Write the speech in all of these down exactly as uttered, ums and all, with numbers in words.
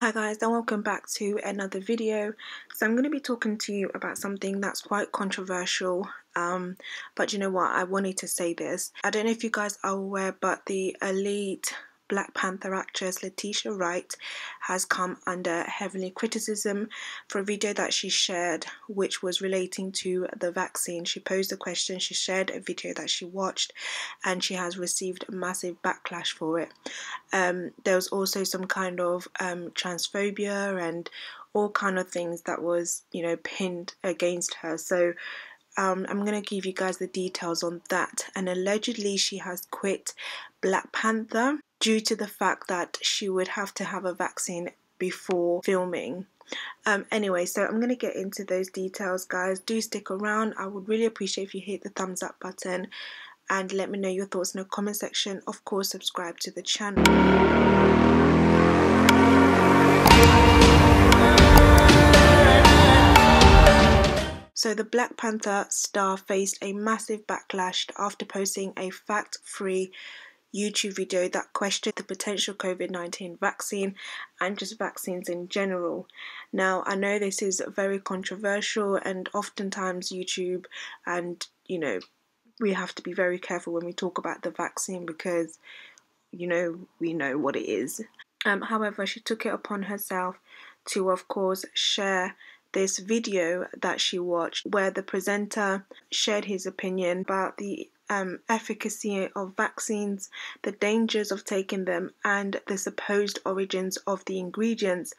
Hi guys, and welcome back to another video. So I'm going to be talking to you about something that's quite controversial, um, but you know what, I wanted to say this. I don't know if you guys are aware, but the elite Black Panther actress Letitia Wright has come under heavy criticism for a video that she shared which was relating to the vaccine. She posed a question, she shared a video that she watched, and she has received massive backlash for it. Um, there was also some kind of um, transphobia and all kind of things that was, you know, pinned against her. So Um, I'm going to give you guys the details on that. And allegedly she has quit Black Panther due to the fact that she would have to have a vaccine before filming. Um, anyway, so I'm going to get into those details, guys. Do stick around. I would really appreciate if you hit the thumbs up button and let me know your thoughts in the comment section. Of course, subscribe to the channel. So the Black Panther star faced a massive backlash after posting a fact-free YouTube video that questioned the potential COVID nineteen vaccine and just vaccines in general. Now, I know this is very controversial, and oftentimes YouTube and, you know, we have to be very careful when we talk about the vaccine because, you know, we know what it is. Um, however, she took it upon herself to, of course, share this video that she watched where the presenter shared his opinion about the um, efficacy of vaccines, the dangers of taking them, and the supposed origins of the ingredients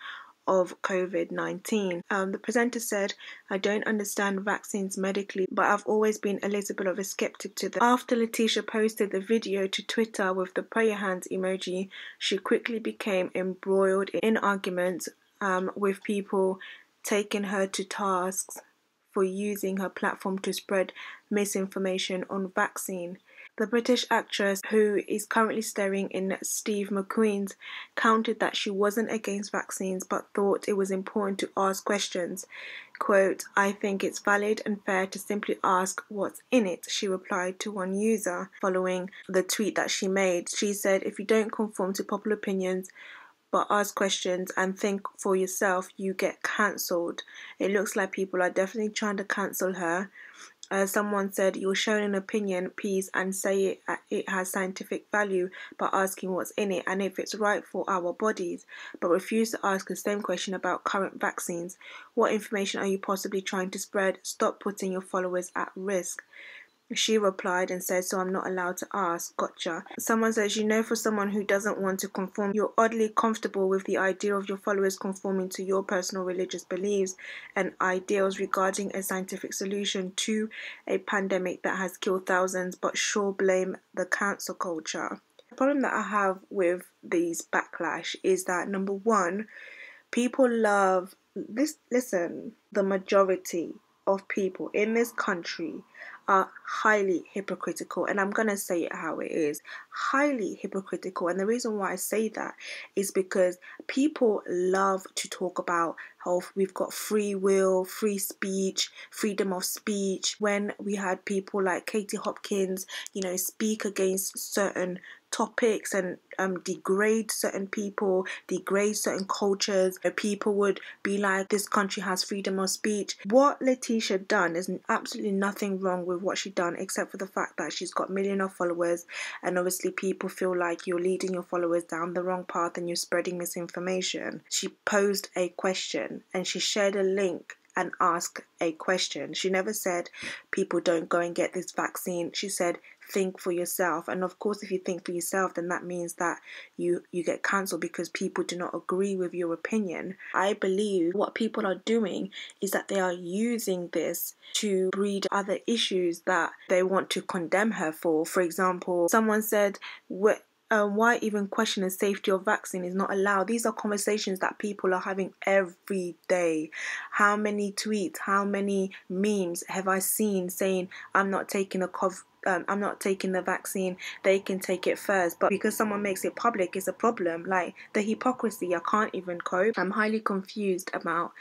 of COVID nineteen. Um, the presenter said, "I don't understand vaccines medically, but I've always been a little bit of a skeptic to them." After Letitia posted the video to Twitter with the prayer hands emoji, she quickly became embroiled in arguments um, with people taking her to tasks for using her platform to spread misinformation on vaccine. The British actress, who is currently starring in Steve McQueen's, countered that she wasn't against vaccines but thought it was important to ask questions. Quote, "I think it's valid and fair to simply ask what's in it," she replied to one user following the tweet that she made. She said, "If you don't conform to popular opinions, but ask questions and think for yourself, you get cancelled. It looks like people are definitely trying to cancel her." Uh, someone said, "You're showing an opinion piece and say it, it has scientific value by asking what's in it and if it's right for our bodies, but refuse to ask the same question about current vaccines. What information are you possibly trying to spread? Stop putting your followers at risk." She replied and said, "So I'm not allowed to ask, gotcha." Someone says, "You know, for someone who doesn't want to conform, you're oddly comfortable with the idea of your followers conforming to your personal religious beliefs and ideals regarding a scientific solution to a pandemic that has killed thousands, but sure blame the cancel culture." The problem that I have with these backlash is that, number one, people love this. Listen, the majority of people in this country are highly hypocritical, and I'm gonna say it how it is, highly hypocritical. And the reason why I say that is because people love to talk about how we've got free will, free speech, freedom of speech, when we had people like Katie Hopkins, you know, speak against certain topics and um, degrade certain people, degrade certain cultures. People would be like, this country has freedom of speech. What Letitia done is absolutely nothing wrong with what she done, except for the fact that she's got millions of followers, and obviously people feel like you're leading your followers down the wrong path and you're spreading misinformation. She posed a question and she shared a link and asked a question. She never said people don't go and get this vaccine. She said, think for yourself. And of course, if you think for yourself, then that means that you you get cancelled because people do not agree with your opinion. I believe what people are doing is that they are using this to breed other issues that they want to condemn her for. For example, someone said, what Uh, why even question the safety of vaccine is not allowed? These are conversations that people are having every day. How many tweets, how many memes have I seen saying, I'm not taking the COVID, um, I'm not taking the vaccine, they can take it first. But because someone makes it public, it's a problem. Like, the hypocrisy, I can't even cope. I'm highly confused about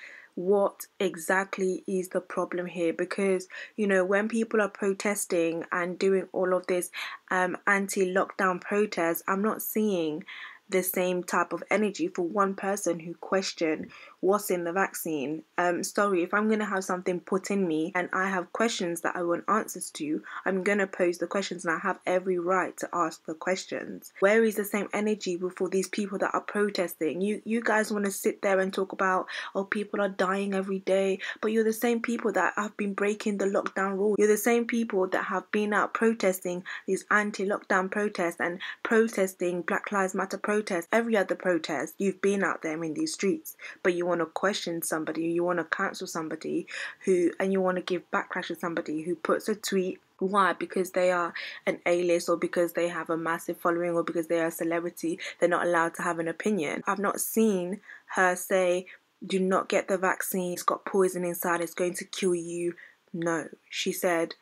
what exactly is the problem here, because, you know, when people are protesting and doing all of this um anti-lockdown protests, I'm not seeing the same type of energy for one person who questioned what's in the vaccine. Um, sorry, if I'm going to have something put in me and I have questions that I want answers to, I'm going to pose the questions, and I have every right to ask the questions. Where is the same energy for these people that are protesting? You, you guys want to sit there and talk about, oh, people are dying every day, but you're the same people that have been breaking the lockdown rules. You're the same people that have been out protesting these anti-lockdown protests and protesting Black Lives Matter protests. Protest, every other protest, you've been out there in these streets, but you want to question somebody, you want to cancel somebody who, and you want to give backlash to somebody who puts a tweet. Why? Because they are an A-list, or because they have a massive following, or because they are a celebrity, they're not allowed to have an opinion. I've not seen her say, do not get the vaccine, it's got poison inside, it's going to kill you. No, she said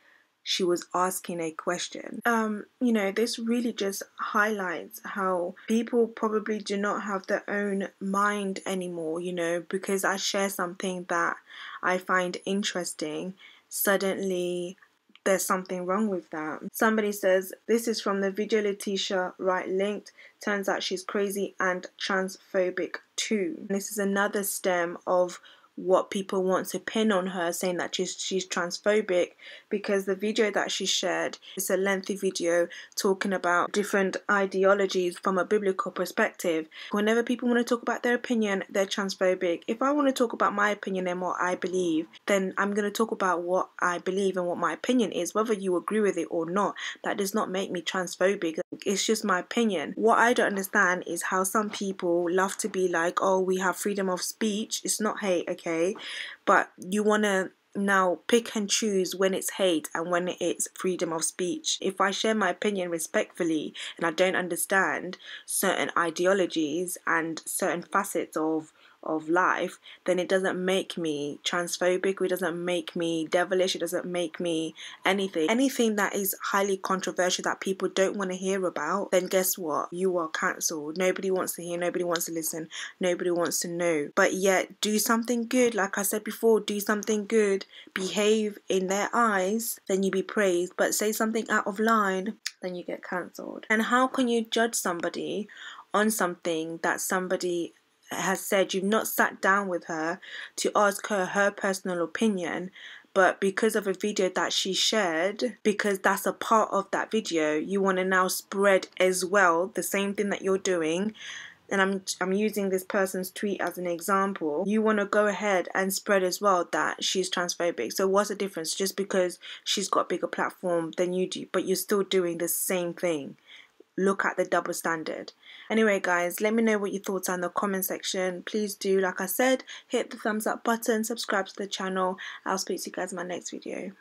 she was asking a question. Um, you know, this really just highlights how people probably do not have their own mind anymore, you know, because I share something that I find interesting, suddenly there's something wrong with that. Somebody says, this is from the video Letitia Wright linked. Turns out she's crazy and transphobic too. This is another stem of what people want to pin on her, saying that she's, she's transphobic, because the video that she shared is a lengthy video talking about different ideologies from a biblical perspective. Whenever people want to talk about their opinion, they're transphobic. If I want to talk about my opinion and what I believe, then I'm going to talk about what I believe and what my opinion is, whether you agree with it or not. That does not make me transphobic. It's just my opinion. What I don't understand is how some people love to be like, oh, we have freedom of speech, it's not hate, okay? Okay, but you want to now pick and choose when it's hate and when it's freedom of speech. If I share my opinion respectfully and I don't understand certain ideologies and certain facets of of life, then it doesn't make me transphobic, it doesn't make me devilish, it doesn't make me anything. Anything that is highly controversial that people don't want to hear about, then guess what? You are cancelled. Nobody wants to hear, nobody wants to listen, nobody wants to know. But yet, do something good, like I said before, do something good, behave in their eyes, then you be praised, but say something out of line, then you get cancelled. And how can you judge somebody on something that somebody has said? You've not sat down with her to ask her her personal opinion, but because of a video that she shared, because that's a part of that video, you want to now spread as well the same thing that you're doing. And I'm, I'm using this person's tweet as an example. You want to go ahead and spread as well that she's transphobic. So what's the difference? Just because she's got a bigger platform than you do, but you're still doing the same thing. Look at the double standard. Anyway, guys, let me know what your thoughts are in the comment section. Please do, like I said, hit the thumbs up button, subscribe to the channel. I'll speak to you guys in my next video.